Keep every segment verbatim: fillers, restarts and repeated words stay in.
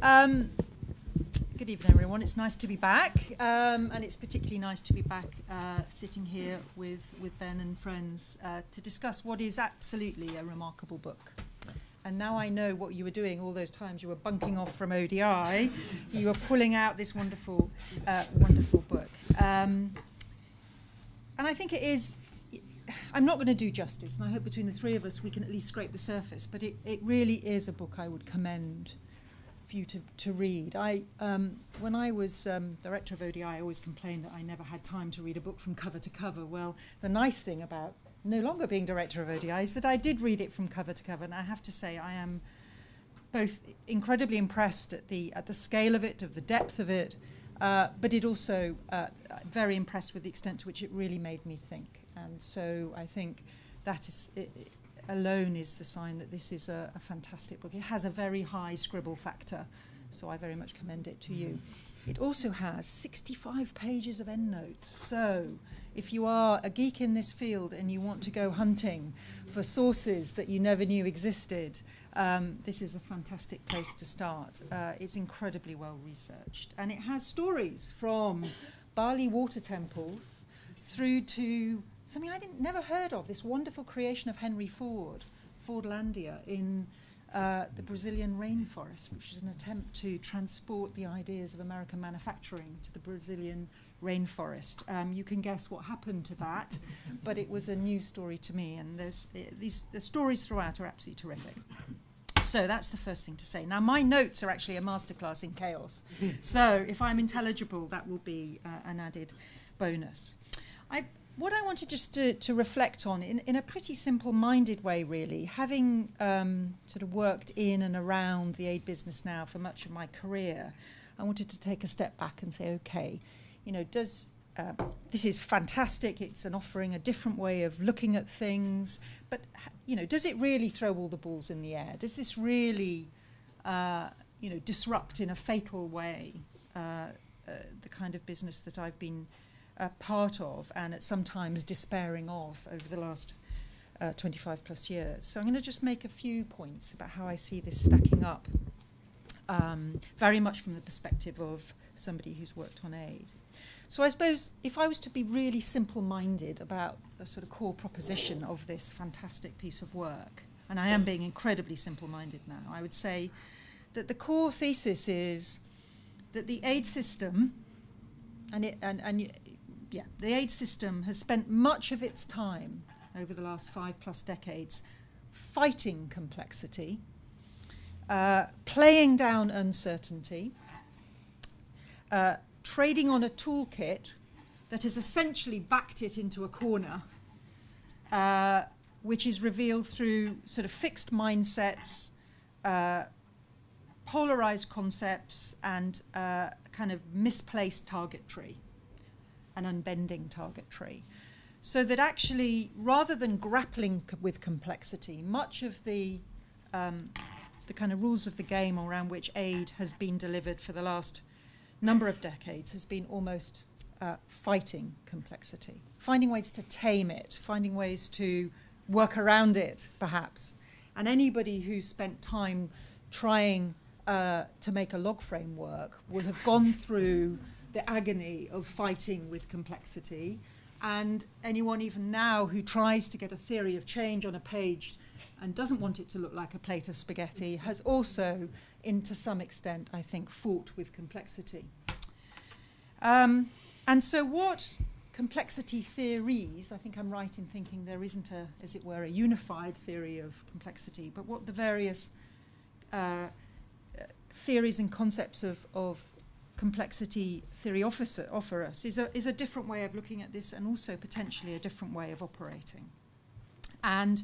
Um, good evening, everyone. It's nice to be back, um, and it's particularly nice to be back uh, sitting here with, with Ben and friends uh, to discuss what is absolutely a remarkable book. And now I know what you were doing all those times you were bunking off from O D I. You were pulling out this wonderful, uh, wonderful book. Um, and I think it is... I'm not going to do justice, and I hope between the three of us we can at least scrape the surface, but it, it really is a book I would commend for you to, to read. I, um, when I was um, director of O D I, I always complained that I never had time to read a book from cover to cover. Well, the nice thing about no longer being director of O D I is that I did read it from cover to cover, and I have to say I am both incredibly impressed at the, at the scale of it, of the depth of it, uh, but it also uh, very impressed with the extent to which it really made me think. And so I think that is, it, it alone is the sign that this is a, a fantastic book. It has a very high scribble factor, so I very much commend it to you. It also has sixty-five pages of endnotes. So if you are a geek in this field and you want to go hunting for sources that you never knew existed, um, this is a fantastic place to start. Uh, it's incredibly well researched. And it has stories from Bali water temples through to something I didn't never heard of, this wonderful creation of Henry Ford, Fordlandia, in uh, the Brazilian rainforest, which is an attempt to transport the ideas of American manufacturing to the Brazilian rainforest. Um, you can guess what happened to that, but it was a new story to me, and there's, uh, these, the stories throughout are absolutely terrific. So that's the first thing to say. Now, my notes are actually a masterclass in chaos, so if I'm intelligible, that will be uh, an added bonus. I, What I wanted just to, to reflect on, in, in a pretty simple-minded way, really, having um, sort of worked in and around the aid business now for much of my career, I wanted to take a step back and say, okay, you know, does uh, this is fantastic. It's an offering a different way of looking at things, but you know, does it really throw all the balls in the air? Does this really, uh, you know, disrupt in a fatal way uh, uh, the kind of business that I've been Uh, part of and at sometimes despairing of over the last uh, twenty-five plus years. So I'm going to just make a few points about how I see this stacking up, um, very much from the perspective of somebody who's worked on aid. So I suppose if I was to be really simple-minded about the sort of core proposition of this fantastic piece of work, and I am being incredibly simple-minded now, I would say that the core thesis is that the aid system, and it, and, and Yeah, the aid system has spent much of its time over the last five plus decades fighting complexity, uh, playing down uncertainty, uh, trading on a toolkit that has essentially backed it into a corner, uh, which is revealed through sort of fixed mindsets, uh, polarized concepts, and uh, kind of misplaced targetry. An unbending target tree. So that actually, rather than grappling co with complexity, much of the, um, the kind of rules of the game around which aid has been delivered for the last number of decades has been almost uh, fighting complexity, finding ways to tame it, finding ways to work around it, perhaps. And anybody who's spent time trying uh, to make a log frame work will have gone through the agony of fighting with complexity, and anyone even now who tries to get a theory of change on a page and doesn't want it to look like a plate of spaghetti has also, in to some extent, I think, fought with complexity. Um, and so what complexity theories, I think I'm right in thinking there isn't a, as it were, a unified theory of complexity, but what the various uh, theories and concepts of, of complexity theory officer offer us is a, is a different way of looking at this, and also potentially a different way of operating. And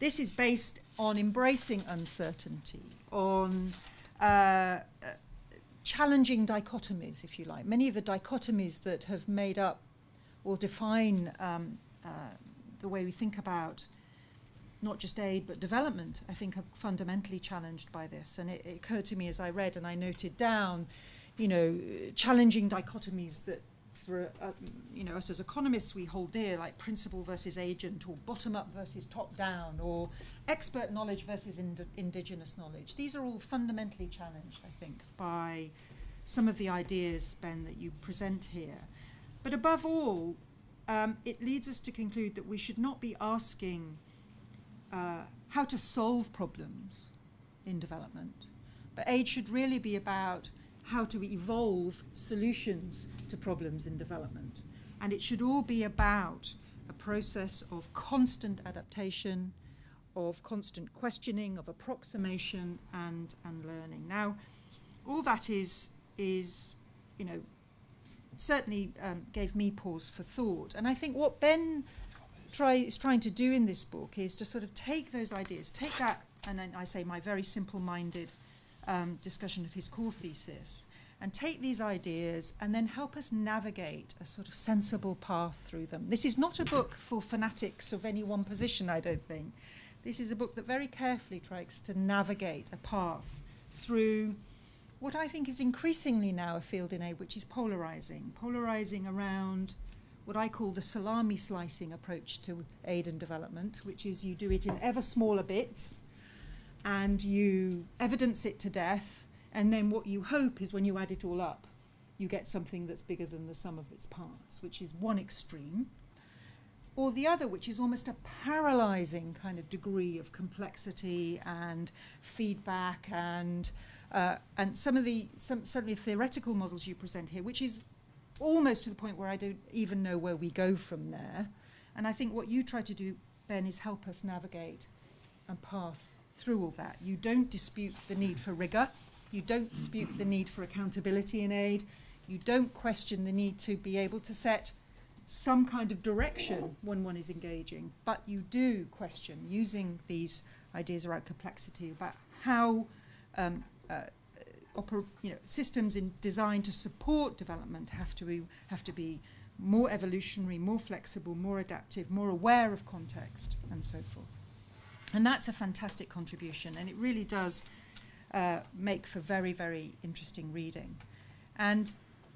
this is based on embracing uncertainty, on uh, uh, challenging dichotomies, if you like. Many of the dichotomies that have made up or define um, uh, the way we think about not just aid but development, I think, are fundamentally challenged by this. And it, it occurred to me as I read, and I noted down, you know, challenging dichotomies that for uh, you know, us as economists we hold dear, like principle versus agent, or bottom up versus top down, or expert knowledge versus ind indigenous knowledge. These are all fundamentally challenged, I think, by some of the ideas, Ben, that you present here. But above all, um, it leads us to conclude that we should not be asking uh, how to solve problems in development, but aid should really be about how to evolve solutions to problems in development. And it should all be about a process of constant adaptation, of constant questioning, of approximation, and, and learning. Now, all that is, is you know, certainly um, gave me pause for thought. And I think what Ben try, is trying to do in this book is to sort of take those ideas, take that, and then I say my very simple-minded Um, discussion of his core thesis, and take these ideas and then help us navigate a sort of sensible path through them. This is not a book for fanatics of any one position, I don't think. This is a book that very carefully tries to navigate a path through what I think is increasingly now a field in aid which is polarizing, polarizing around what I call the salami slicing approach to aid and development, which is you do it in ever smaller bits, and you evidence it to death, and then what you hope is when you add it all up, you get something that's bigger than the sum of its parts, which is one extreme. Or the other, which is almost a paralyzing kind of degree of complexity and feedback, and, uh, and some of the some, certainly theoretical models you present here, which is almost to the point where I don't even know where we go from there. And I think what you try to do, Ben, is help us navigate a path through all that. You don't dispute the need for rigor, you don't dispute the need for accountability in aid, you don't question the need to be able to set some kind of direction when one is engaging, but you do question, using these ideas around complexity, about how um, uh, oper you know, systems in designed to support development have to be, have to be more evolutionary, more flexible, more adaptive, more aware of context, and so forth. And that's a fantastic contribution, and it really does uh, make for very, very interesting reading. And,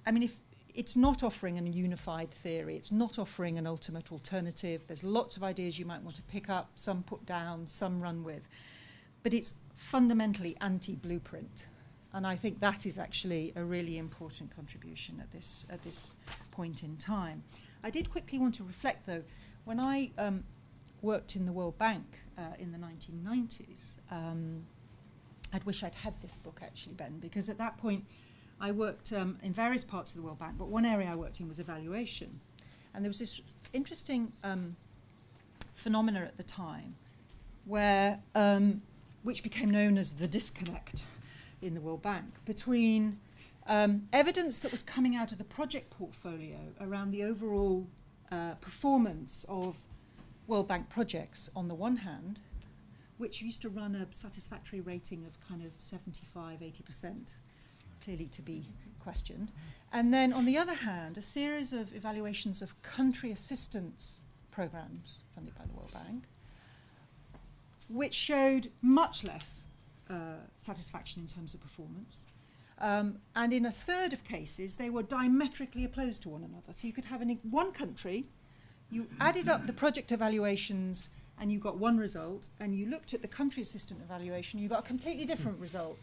I mean, if it's not offering a unified theory. It's not offering an ultimate alternative. There's lots of ideas you might want to pick up, some put down, some run with. But it's fundamentally anti-blueprint, and I think that is actually a really important contribution at this, at this point in time. I did quickly want to reflect, though, when I um, worked in the World Bank, Uh, in the nineteen nineties. Um, I'd wish I'd had this book actually, Ben, because at that point I worked um, in various parts of the World Bank, but one area I worked in was evaluation. And there was this interesting um, phenomena at the time where, um, which became known as the disconnect in the World Bank, between um, evidence that was coming out of the project portfolio around the overall uh, performance of World Bank projects on the one hand, which used to run a satisfactory rating of kind of seventy-five, eighty percent, clearly to be questioned. And then on the other hand, a series of evaluations of country assistance programs funded by the World Bank, which showed much less uh, satisfaction in terms of performance. Um, and in a third of cases, they were diametrically opposed to one another. So you could have an, one country. You added up the project evaluations and you got one result, and you looked at the country assistant evaluation, you got a completely different result.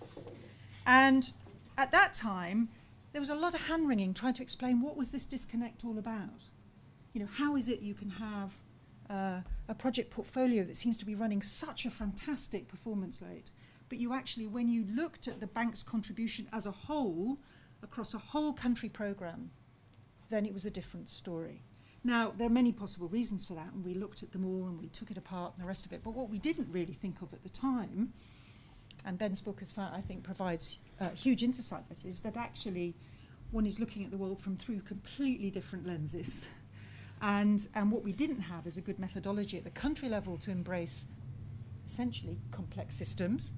And at that time, there was a lot of hand-wringing trying to explain what was this disconnect all about. You know, how is it you can have uh, a project portfolio that seems to be running such a fantastic performance rate, but you actually, when you looked at the bank's contribution as a whole, across a whole country program, then it was a different story. Now, there are many possible reasons for that, and we looked at them all and we took it apart and the rest of it. But what we didn't really think of at the time, and Ben's book, has found, I think, provides uh, huge insight, this is that actually one is looking at the world from through completely different lenses. And, and what we didn't have is a good methodology at the country level to embrace essentially complex systems.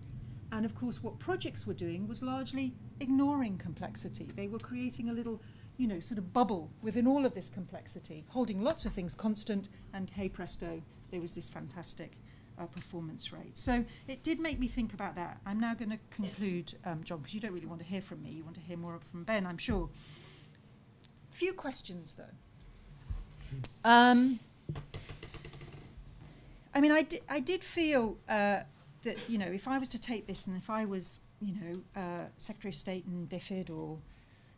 And, of course, what projects were doing was largely ignoring complexity. They were creating a little, you know, sort of bubble within all of this complexity, holding lots of things constant, and hey presto, there was this fantastic uh, performance rate. So it did make me think about that. I'm now going to conclude, um, John, because you don't really want to hear from me, you want to hear more from Ben, I'm sure. Few questions, though. Um, I mean, I, di I did feel uh, that, you know, if I was to take this and if I was, you know, uh, Secretary of State and D F I D or,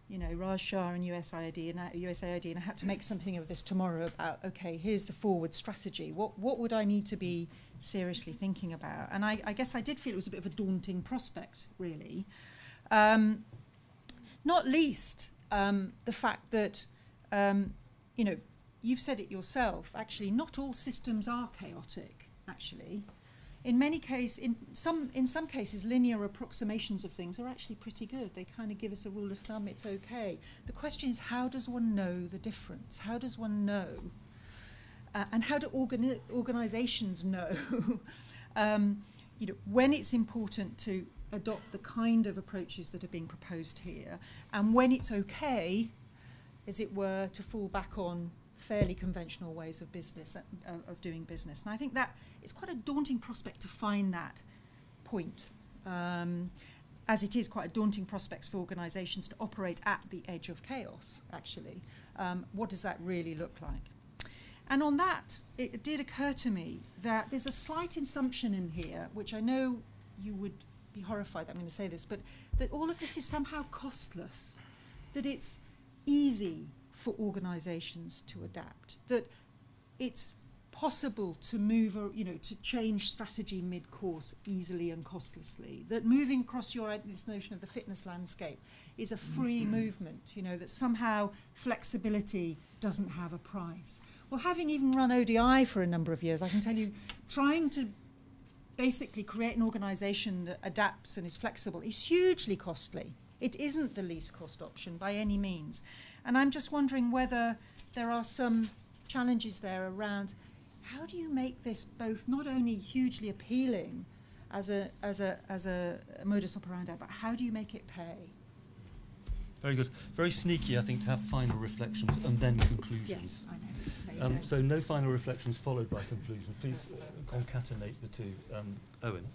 you know, Raj Shah and U S A I D and, U S A I D, and I had to make something of this tomorrow about, okay, here's the forward strategy. What, what would I need to be seriously thinking about? And I, I guess I did feel it was a bit of a daunting prospect, really. Um, not least um, the fact that, um, you know, you've said it yourself, actually, not all systems are chaotic, actually. In many cases, in some, in some cases, linear approximations of things are actually pretty good. They kind of give us a rule of thumb, it's okay. The question is, how does one know the difference? How does one know? Uh, and how do organi organizations know um, you know, when it's important to adopt the kind of approaches that are being proposed here, and when it's okay, as it were, to fall back on fairly conventional ways of business, uh, of doing business. And I think that it's quite a daunting prospect to find that point, um, as it is quite a daunting prospect for organisations to operate at the edge of chaos, actually. Um, what does that really look like? And on that, it, it did occur to me that there's a slight assumption in here, which I know you would be horrified that I'm going to say this, but that all of this is somehow costless, that it's easy for organisations to adapt, that it's possible to move, or, you know, to change strategy mid-course easily and costlessly. That moving across your this notion of the fitness landscape is a free mm-hmm. movement. You know, that somehow flexibility doesn't have a price. Well, having even run O D I for a number of years, I can tell you, trying to basically create an organisation that adapts and is flexible is hugely costly. It isn't the least cost option by any means. And I'm just wondering whether there are some challenges there around how do you make this both not only hugely appealing as a, as a, as a modus operandi, but how do you make it pay? Very good. Very sneaky, I think, to have final reflections and then conclusions. Yes, I know. Um, so no final reflections followed by conclusions. Please uh, concatenate the two. Um, Owen.